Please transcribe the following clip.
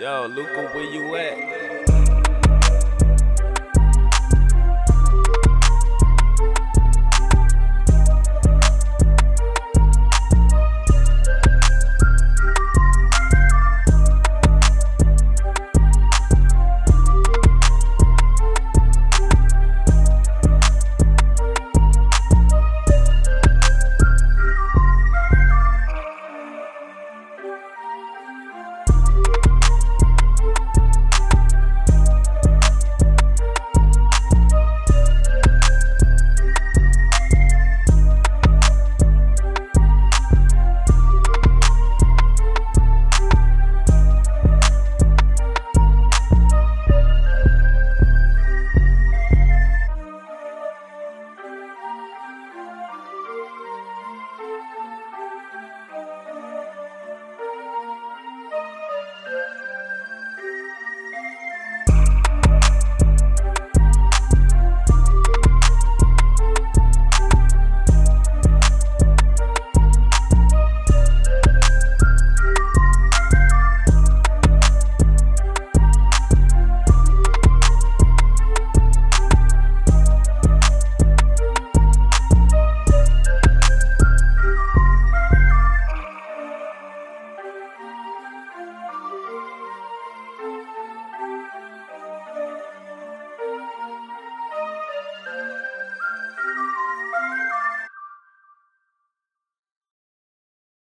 Yo, Luca, where you at?